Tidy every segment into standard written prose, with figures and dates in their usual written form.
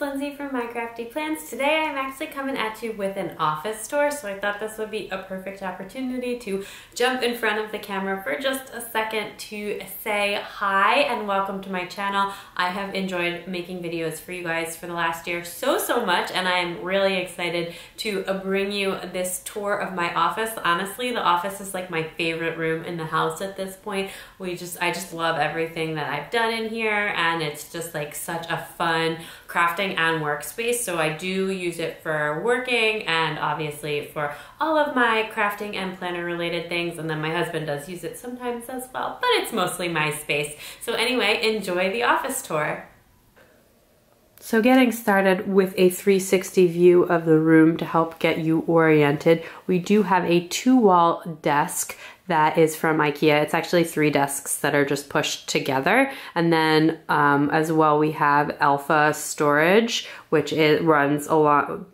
it's Lindsay from My Crafty Plans. Today I'm actually coming at you with an office store, so I thought this would be a perfect opportunity to jump in front of the camera for just a second to say hi and welcome to my channel. I have enjoyed making videos for you guys for the last year so much, and I am really excited to bring you this tour of my office. Honestly, the office is like my favorite room in the house at this point. I just love everything that I've done in here, and it's just like such a fun crafting and workspace. So I do use it for working and obviously for all of my crafting and planner related things, and then my husband does use it sometimes as well, but it's mostly my space. So anyway, enjoy the office tour. So getting started with a 360 view of the room to help get you oriented, we do have a two-wall desk that is from IKEA. It's actually three desks that are just pushed together. And then as well, we have Elfa storage, which it runs along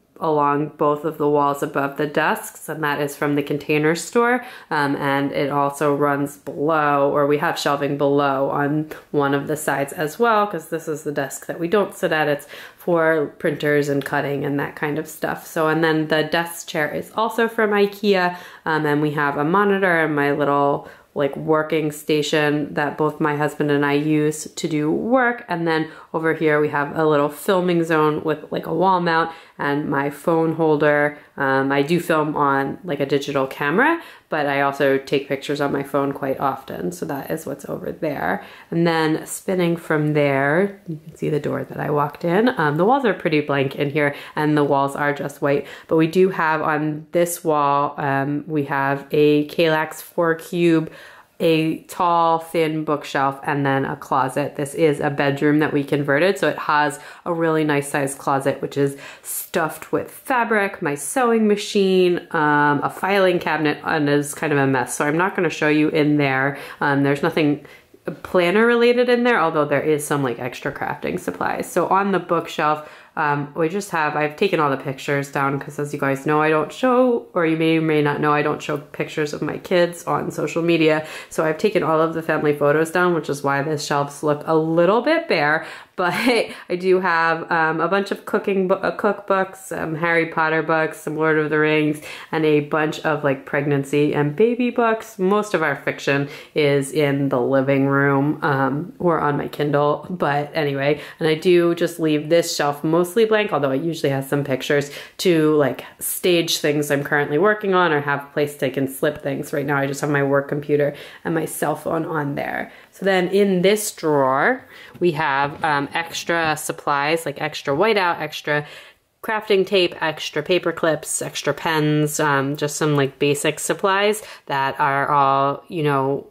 both of the walls above the desks, and that is from the Container Store, and it also runs below, or we have shelving below on one of the sides as well, because this is the desk that we don't sit at. It's for printers and cutting and that kind of stuff. So, and then the desk chair is also from IKEA, and we have a monitor and my little like working station that both my husband and I use to do work. And then over here we have a little filming zone with like a wall mount and my phone holder. I do film on like a digital camera, but I also take pictures on my phone quite often. So that is what's over there. And then spinning from there, you can see the door that I walked in. The walls are pretty blank in here and the walls are just white, but we do have on this wall, we have a Kallax 4-cube, a tall, thin bookshelf, and then a closet. This is a bedroom that we converted, so it has a really nice sized closet, which is stuffed with fabric, my sewing machine, a filing cabinet, and is kind of a mess. So I'm not gonna show you in there. There's nothing planner related in there, although there is some like extra crafting supplies. So on the bookshelf, we just have, I've taken all the pictures down because, as you guys know, I don't show, or you may not know, I don't show pictures of my kids on social media. So I've taken all of the family photos down, which is why the shelves look a little bit bare, but I do have a bunch of cookbooks, Harry Potter books, some Lord of the Rings, and a bunch of like pregnancy and baby books. Most of our fiction is in the living room or on my Kindle, but anyway, and I do just leave this shelf mostly blank, although it usually has some pictures to like stage things I'm currently working on or have a place I can slip things. Right now I just have my work computer and my cell phone on there. So then in this drawer, we have extra supplies like extra whiteout, extra crafting tape, extra paper clips, extra pens, just some like basic supplies that are all, you know,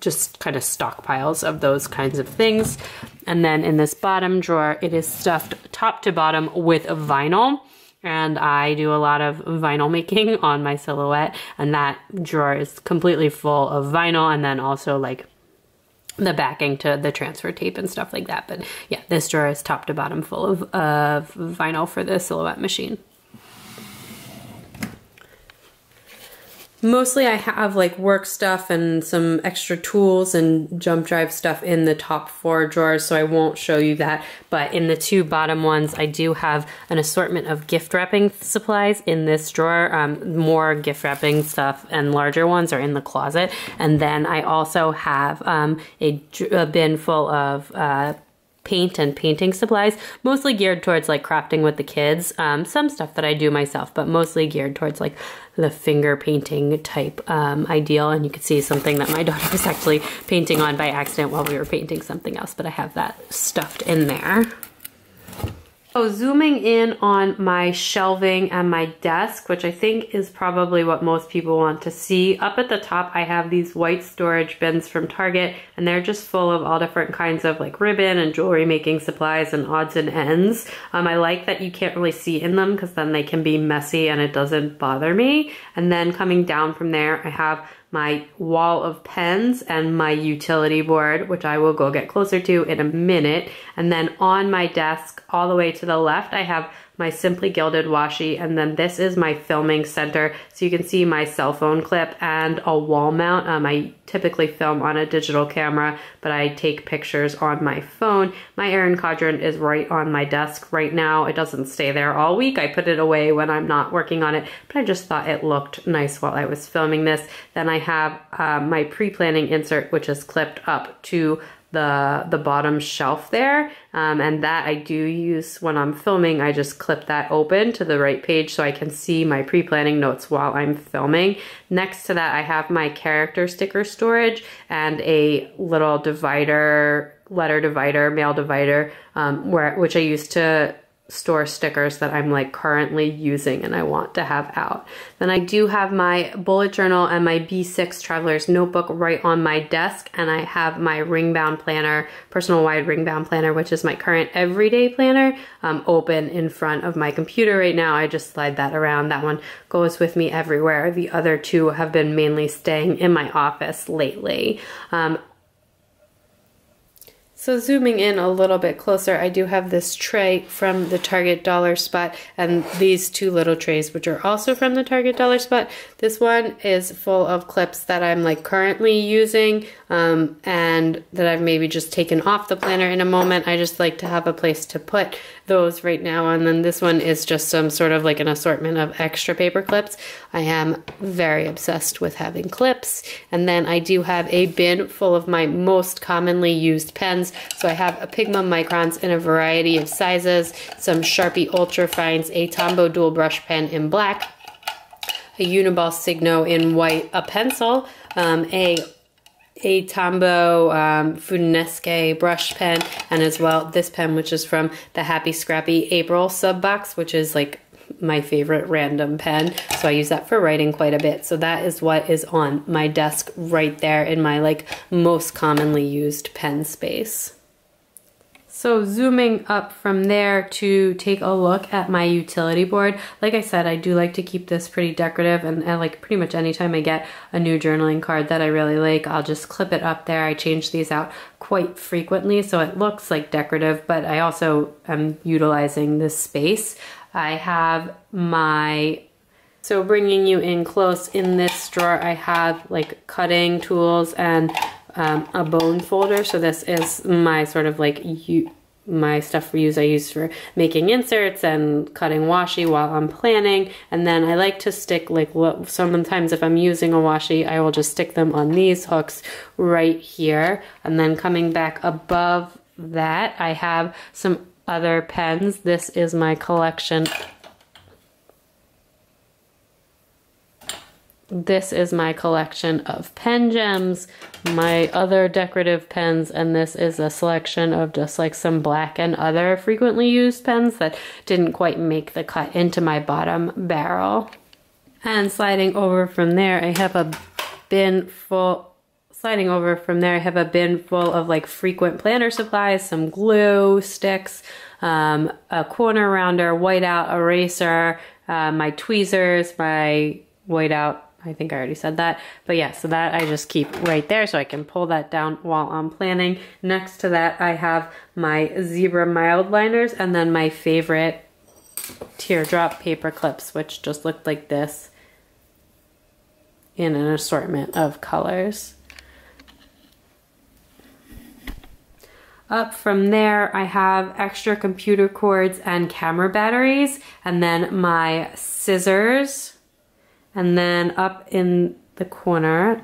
just kind of stockpiles of those kinds of things. And then in this bottom drawer, it is stuffed top to bottom with vinyl. And I do a lot of vinyl making on my Silhouette, and that drawer is completely full of vinyl, and then also like the backing to the transfer tape and stuff like that. But yeah, this drawer is top to bottom full of vinyl for the Silhouette machine. Mostly I have like work stuff and some extra tools and jump drive stuff in the top four drawers, so I won't show you that. But in the two bottom ones, I do have an assortment of gift wrapping supplies in this drawer. More gift wrapping stuff and larger ones are in the closet. And then I also have a bin full of paint and painting supplies, mostly geared towards like crafting with the kids. Some stuff that I do myself, but mostly geared towards like the finger painting type ideal. And you can see something that my daughter was actually painting on by accident while we were painting something else, but I have that stuffed in there. So zooming in on my shelving and my desk, which I think is probably what most people want to see. Up at the top, I have these white storage bins from Target, and they're just full of all different kinds of like ribbon and jewelry making supplies and odds and ends. I like that you can't really see in them because then they can be messy and it doesn't bother me. And then coming down from there, I have my wall of pens and my utility board, which I will go get closer to in a minute. And then on my desk all the way to the left, I have my Simply Gilded washi, and then this is my filming center. So you can see my cell phone clip and a wall mount. I typically film on a digital camera, but I take pictures on my phone. My Erin Condren is right on my desk right now. It doesn't stay there all week. I put it away when I'm not working on it, but I just thought it looked nice while I was filming this. Then I have my pre-planning insert, which is clipped up to the bottom shelf there, and that I do use when I'm filming. I just clip that open to the right page so I can see my pre-planning notes while I'm filming. Next to that I have my character sticker storage and a little divider, letter divider, mail divider, which I use to store stickers that I'm like currently using and I want to have out. Then I do have my bullet journal and my B6 traveler's notebook right on my desk, and I have my ring bound planner, personal wide ring bound planner, which is my current everyday planner, open in front of my computer right now. I just slide that around. That one goes with me everywhere. The other two have been mainly staying in my office lately. So zooming in a little bit closer, I do have this tray from the Target Dollar Spot and these two little trays, which are also from the Target Dollar Spot. This one is full of clips that I'm like currently using and that I've maybe just taken off the planner in a moment. I just like to have a place to put those right now. And then this one is just some sort of like an assortment of extra paper clips. I am very obsessed with having clips. And then I do have a bin full of my most commonly used pens. So I have a Pigma Microns in a variety of sizes, some Sharpie Ultra Fines, a Tombow Dual Brush Pen in black, a Uniball Signo in white, a pencil, a Tombow Fudenosuke brush pen, and as well this pen, which is from the Happy Scrappy April sub box, which is like my favorite random pen, so I use that for writing quite a bit. So that is what is on my desk right there in my like most commonly used pen space. So zooming up from there to take a look at my utility board. Like I said, I do like to keep this pretty decorative, and I like pretty much anytime I get a new journaling card that I really like, I'll just clip it up there. I change these out quite frequently so it looks like decorative, but I also am utilizing this space. I have my, so bringing you in close, in this drawer I have like cutting tools and a bone folder. So this is my sort of like my stuff I use for making inserts and cutting washi while I'm planning. And then I like to stick like, sometimes if I'm using a washi, I will just stick them on these hooks right here. And then coming back above that, I have some other pens. This is my collection. This is my collection of pen gems, my other decorative pens, and this is a selection of just like some black and other frequently used pens that didn't quite make the cut into my bottom barrel. And sliding over from there, I have a bin full of like frequent planner supplies, some glue sticks, a corner rounder, whiteout eraser, my tweezers, my whiteout, I think I already said that, but yeah, so that I just keep right there so I can pull that down while I'm planning. Next to that, I have my Zebra Mildliners and then my favorite teardrop paper clips, which just looked like this in an assortment of colors. Up from there, I have extra computer cords and camera batteries, and then my scissors. And then up in the corner,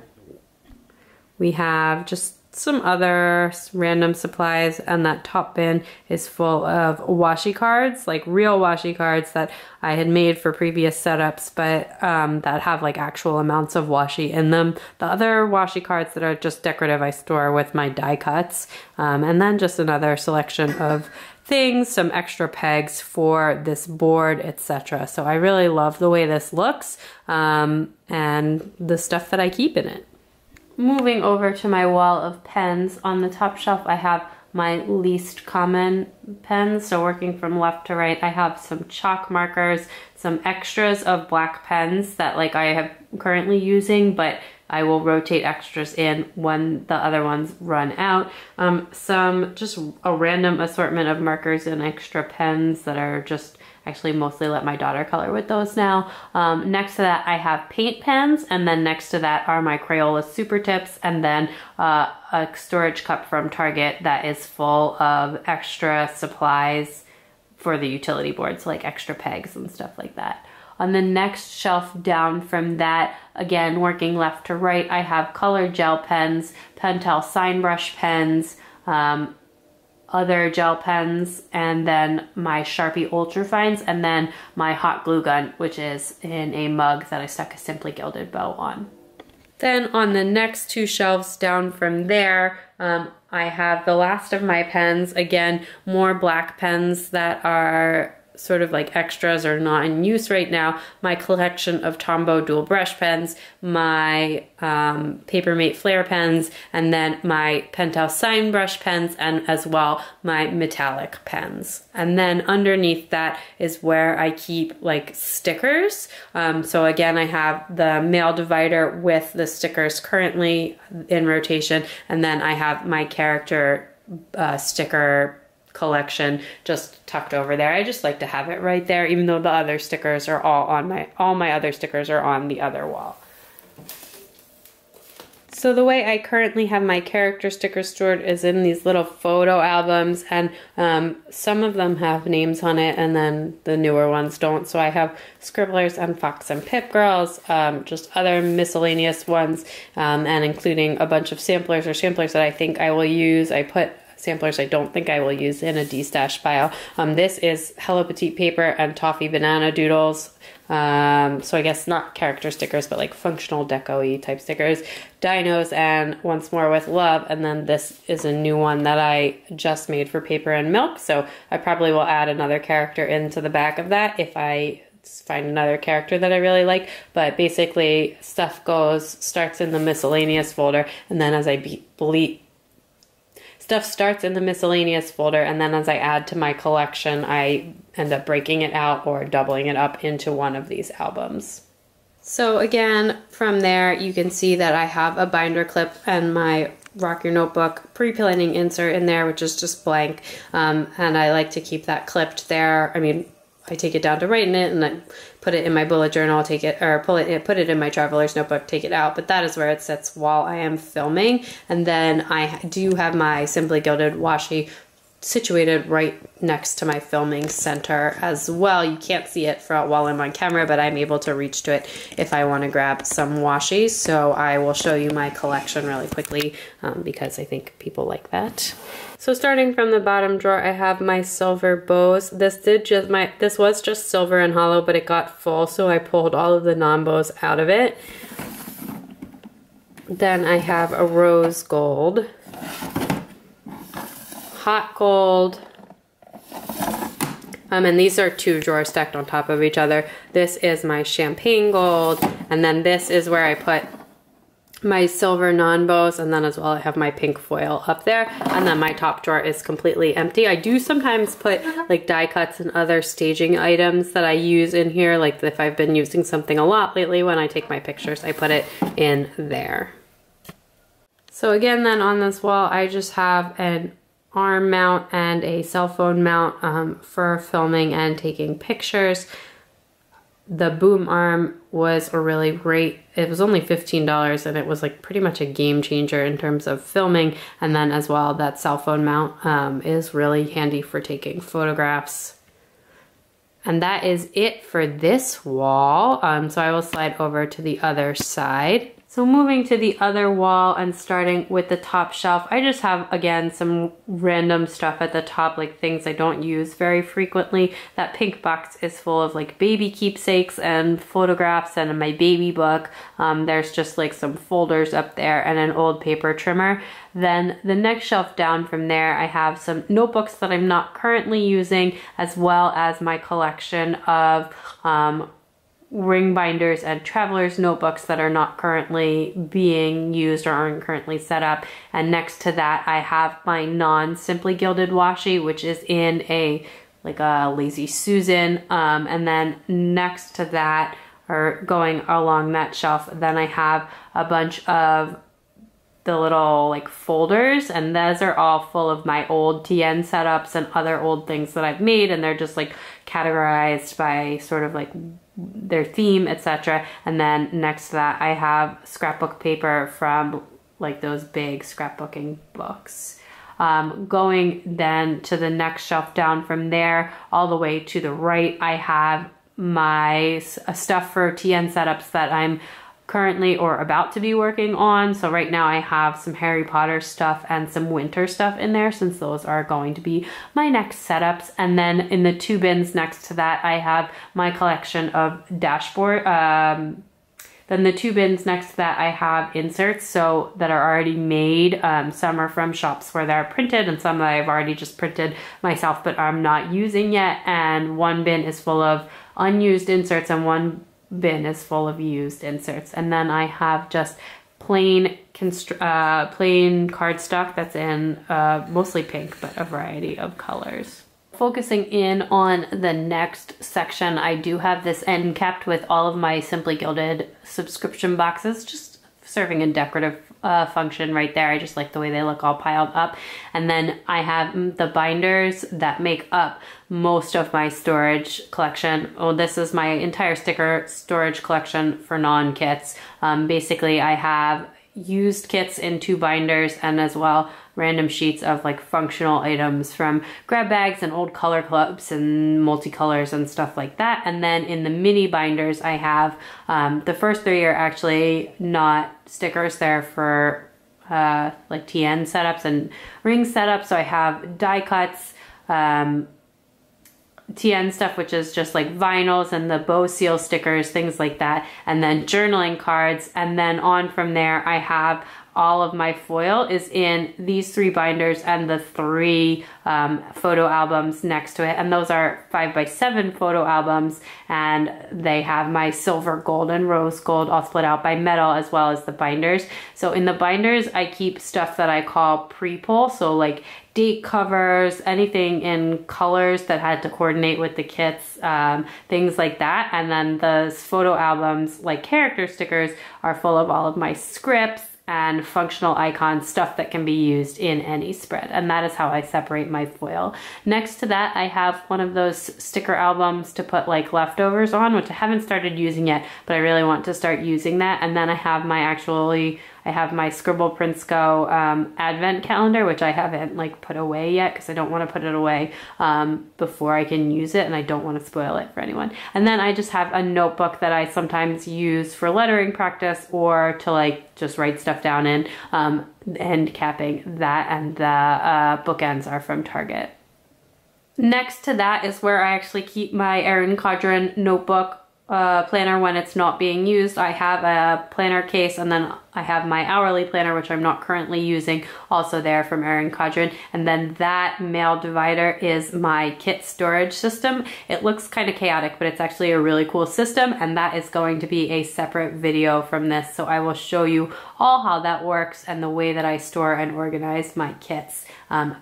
we have just some other random supplies, and that top bin is full of washi cards, like real washi cards that I had made for previous setups, but that have like actual amounts of washi in them. The other washi cards that are just decorative I store with my die cuts, and then just another selection of things, some extra pegs for this board, etc. So I really love the way this looks and the stuff that I keep in it. Moving over to my wall of pens, on the top shelf I have my least common pens, so working from left to right, I have some chalk markers, some extras of black pens that like I have currently using, but I will rotate extras in when the other ones run out. Some just a random assortment of markers and extra pens that are just actually mostly let my daughter color with those now. Next to that I have paint pens, and then next to that are my Crayola Super Tips, and then a storage cup from Target that is full of extra supplies for the utility boards, like extra pegs and stuff like that. On the next shelf down from that, again working left to right, I have color gel pens, Pentel Sign Brush pens, other gel pens, and then my Sharpie Ultra Fines, and then my hot glue gun, which is in a mug that I stuck a Simply Gilded bow on. Then on the next two shelves down from there, I have the last of my pens, again more black pens that are sort of like extras or not in use right now, my collection of Tombow Dual Brush Pens, my Paper Mate flare pens, and then my Pentel Sign Brush pens, and as well my metallic pens. And then underneath that is where I keep like stickers. So again, I have the mail divider with the stickers currently in rotation, and then I have my character sticker collection just tucked over there. I just like to have it right there, even though the other stickers are all my other stickers are on the other wall. So the way I currently have my character stickers stored is in these little photo albums, and some of them have names on it and then the newer ones don't. So I have Scribblers and Fox and Pip Girls, just other miscellaneous ones, and including a bunch of samplers or samplers that I think I will use. I put samplers I don't think I will use in a destash file. This is Hello Petite Paper and Toffee Banana Doodles. So I guess not character stickers, but like functional deco-y type stickers. Dinos and Once More With Love. And then this is a new one that I just made for Paper and Milk. So I probably will add another character into the back of that if I find another character that I really like. But basically stuff starts in the miscellaneous folder, and then as I add to my collection, I end up breaking it out or doubling it up into one of these albums. So again, from there you can see that I have a binder clip and my Rock Your Notebook pre-planning insert in there, which is just blank, and I like to keep that clipped there. I mean, I take it down to write in it and then put it in my bullet journal, take it, or pull it, put it in my traveler's notebook, take it out. But that is where it sits while I am filming. And then I do have my Simply Gilded washi situated right next to my filming center as well. You can't see it while I'm on camera, but I'm able to reach to it if I want to grab some washi. So I will show you my collection really quickly, because I think people like that. So starting from the bottom drawer, I have my silver bows. This was just silver and hollow, but it got full, so I pulled all of the non-bows out of it. Then I have a rose gold, hot gold, and these are two drawers stacked on top of each other. This is my champagne gold, and then this is where I put my silver non-bows, and then as well I have my pink foil up there, and then my top drawer is completely empty. I do sometimes put like die cuts and other staging items that I use in here, like if I've been using something a lot lately when I take my pictures, I put it in there. So again, then on this wall I just have an arm mount and a cell phone mount for filming and taking pictures. The boom arm was a really great, it was only $15, and it was like pretty much a game changer in terms of filming. And then as well, that cell phone mount is really handy for taking photographs. And that is it for this wall. So I will slide over to the other side. So moving to the other wall and starting with the top shelf, I just have, again, some random stuff at the top, like things I don't use very frequently. That pink box is full of like baby keepsakes and photographs and my baby book. There's just like some folders up there and an old paper trimmer. Then the next shelf down from there, I have some notebooks that I'm not currently using, as well as my collection of ring binders and traveler's notebooks that are not currently being used or aren't currently set up. And next to that, I have my non-Simply Gilded washi, which is in a Lazy Susan. And then next to that or going along that shelf. Then I have a bunch of the little like folders, and those are all full of my old TN setups and other old things that I've made, and they're just like categorized by sort of like their theme, etc. And then next to that I have scrapbook paper from like those big scrapbooking books. Going then to the next shelf down from there, all the way to the right, I have my stuff for TN setups that I'm currently or about to be working on. So right now I have some Harry Potter stuff and some winter stuff in there, since those are going to be my next setups. And then in the two bins next to that, I have my collection of dashboard. Then the two bins next to that, I have inserts, so that are already made. Some are from shops where they're printed, and some that I've already just printed myself but I'm not using yet. And one bin is full of unused inserts and one bin is full of used inserts. And then I have just plain plain cardstock that's in mostly pink, but a variety of colors. Focusing in on the next section, I do have this end capped with all of my Simply Gilded subscription boxes, just serving a decorative function right there. I just like the way they look all piled up. And then I have the binders that make up most of my storage collection. Oh, this is my entire sticker storage collection for non-kits. Basically, I have used kits in two binders, and as well random sheets of like functional items from grab bags and old color clubs and multicolors and stuff like that. And then in the mini binders I have the first three are actually not stickers, they're for like TN setups and ring setups. So I have die cuts, TN stuff, which is just like vinyls and the bow seal stickers, things like that, and then journaling cards. And then on from there I have all of my foil is in these three binders and the three photo albums next to it, and those are 5x7 photo albums, and they have my silver, gold, and rose gold all split out by metal, as well as the binders. So in the binders I keep stuff that I call pre-pull, so like date covers, anything in colors that had to coordinate with the kits, things like that. And then those photo albums, like character stickers, are full of all of my scripts and functional icons, stuff that can be used in any spread. And that is how I separate my foil. Next to that, I have one of those sticker albums to put like leftovers on, which I haven't started using yet, but I really want to start using that. And then I have my I have my Scribble Prinsco advent calendar, which I haven't like put away yet because I don't want to put it away before I can use it, and I don't want to spoil it for anyone. And then I just have a notebook that I sometimes use for lettering practice or to like just write stuff down in, end capping that, and the bookends are from Target. Next to that is where I actually keep my Erin Condren notebook planner when it's not being used. I have a planner case, and then I have my hourly planner, which I'm not currently using, also there from Erin Condren. And then that mail divider is my kit storage system. It looks kind of chaotic, but it's actually a really cool system, and that is going to be a separate video from this. So I will show you all how that works and the way that I store and organize my kits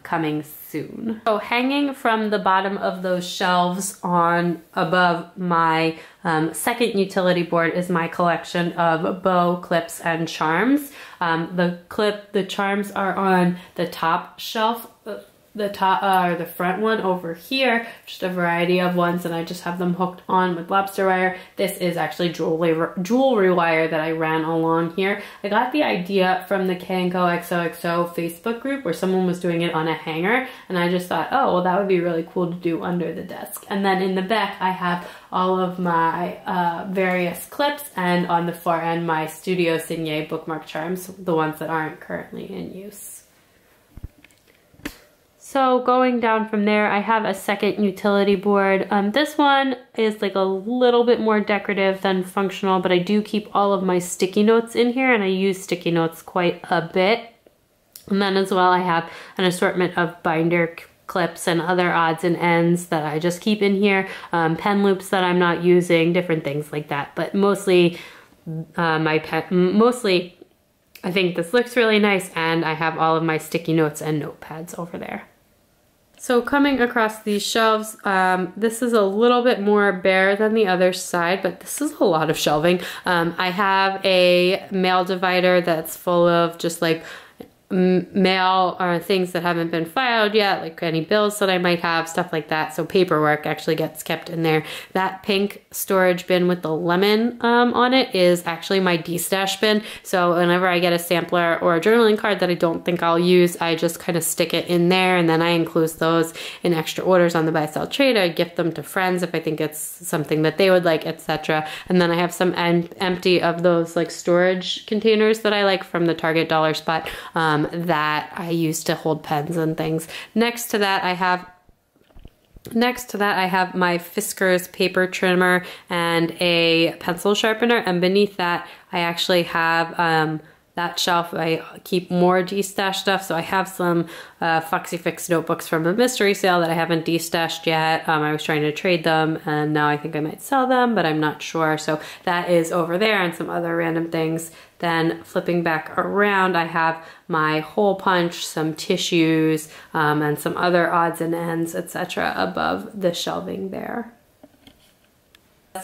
coming soon. So hanging from the bottom of those shelves on above my second utility board is my collection of bow, clips, and charms. The charms are on the top shelf, the front one over here, just a variety of ones, and I just have them hooked on with lobster wire. This is actually jewelry wire that I ran along here. I got the idea from the K&Co XOXO Facebook group, where someone was doing it on a hanger, and I just thought, oh, well, that would be really cool to do under the desk. And then in the back I have all of my various clips, and on the far end my Studio Signet bookmark charms, the ones that aren't currently in use. So going down from there, I have a second utility board. This one is like a little bit more decorative than functional, but I do keep all of my sticky notes in here, and I use sticky notes quite a bit. And then as well, I have an assortment of binder clips and other odds and ends that I just keep in here, pen loops that I'm not using, different things like that. But mostly, I think this looks really nice, and I have all of my sticky notes and notepads over there. So coming across these shelves, this is a little bit more bare than the other side, but this is a lot of shelving. I have a mail divider that's full of just like mail or things that haven't been filed yet, like any bills that I might have, stuff like that. So paperwork actually gets kept in there. That pink storage bin with the lemon on it is actually my de-stash bin. So whenever I get a sampler or a journaling card that I don't think I'll use, I just kind of stick it in there, and then I include those in extra orders on the buy sell trade. I gift them to friends if I think it's something that they would like, etc. And then I have some empty of those like storage containers that I like from the Target dollar spot that I use to hold pens and things. Next to that I have my Fiskars paper trimmer and a pencil sharpener, and beneath that I actually have that shelf. I keep more de-stash stuff, so I have some Foxy Fix notebooks from a mystery sale that I haven't de-stashed yet. I was trying to trade them, and now I think I might sell them, but I'm not sure. So that is over there, and some other random things. Then flipping back around, I have my hole punch, some tissues, and some other odds and ends, etc. above the shelving there.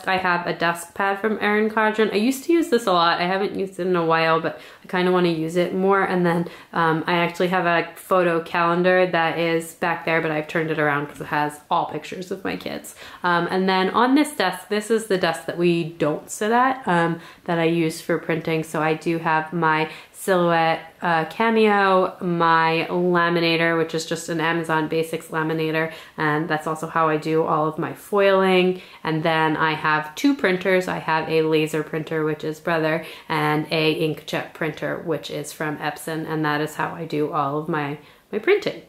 I have a desk pad from Erin Condren. I used to use this a lot. I haven't used it in a while, but I kind of want to use it more. And then I actually have a photo calendar that is back there, but I've turned it around because it has all pictures of my kids. And then on this desk, this is the desk that we don't sit at, that I use for printing. So I do have my Silhouette Cameo, my laminator, which is just an Amazon Basics laminator, and that's also how I do all of my foiling. And then I have two printers. I have a laser printer, which is Brother, and a inkjet printer, which is from Epson, and that is how I do all of my printing.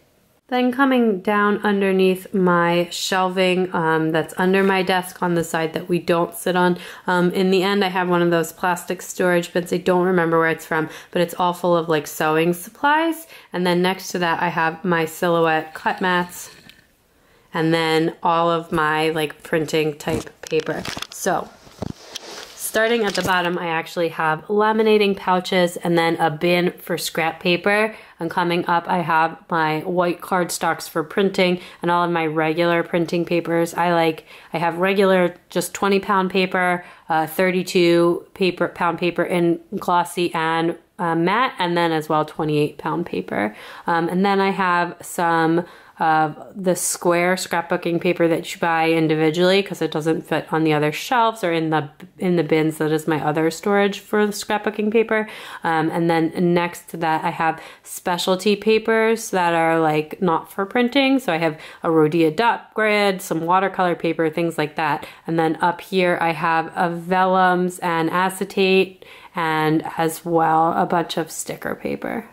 Then coming down underneath my shelving that's under my desk on the side that we don't sit on, in the end I have one of those plastic storage bins. I don't remember where it's from, but it's all full of like sewing supplies. And then next to that I have my Silhouette cut mats, and then all of my like printing type paper. So starting at the bottom, I actually have laminating pouches and then a bin for scrap paper. And coming up, I have my white cardstocks for printing and all of my regular printing papers. I have regular just 20-pound paper, 32-pound paper in glossy and matte, and then as well 28-pound paper. And then I have some the square scrapbooking paper that you buy individually because it doesn't fit on the other shelves or in the bins that is my other storage for the scrapbooking paper. And then next to that I have specialty papers that are like not for printing. So I have a Rhodia dot grid, some watercolor paper, things like that. And then up here I have a vellums and acetate, and as well a bunch of sticker paper.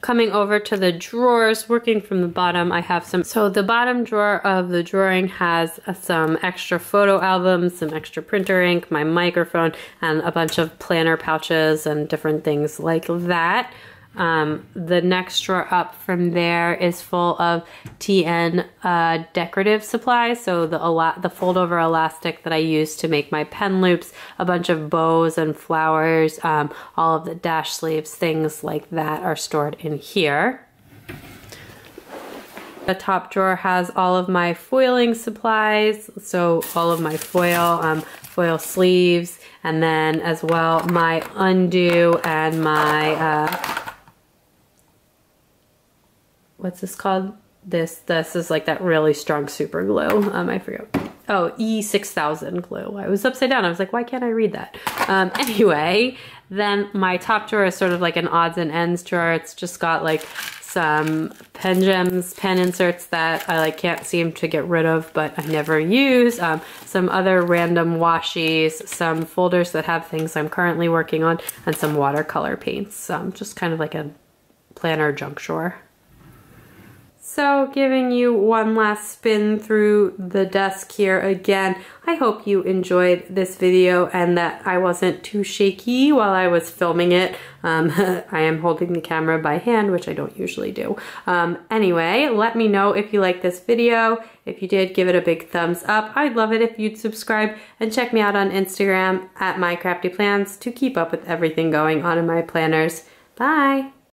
Coming over to the drawers, working from the bottom, I have some. So the bottom drawer of the drawing has some extra photo albums, some extra printer ink, my microphone, and a bunch of planner pouches and different things like that. The next drawer up from there is full of TN decorative supplies, so the fold-over elastic that I use to make my pen loops, a bunch of bows and flowers, all of the dash sleeves, things like that are stored in here. The top drawer has all of my foiling supplies, so all of my foil, foil sleeves, and then as well my undo and my what's this called? This is like that really strong super glue. I forgot. Oh, E6000 glue. I was upside down. I was like, why can't I read that? Anyway, then my top drawer is sort of like an odds and ends drawer. It's just got like some pen gems, pen inserts that I like can't seem to get rid of, but I never use. Some other random washies, some folders that have things I'm currently working on, and some watercolor paints. Just kind of like a planner junk drawer. So giving you one last spin through the desk here again, I hope you enjoyed this video and that I wasn't too shaky while I was filming it. I am holding the camera by hand, which I don't usually do. Anyway, let me know if you like this video. If you did, give it a big thumbs up. I'd love it if you'd subscribe, and check me out on Instagram at My Crafty Plans to keep up with everything going on in my planners. Bye!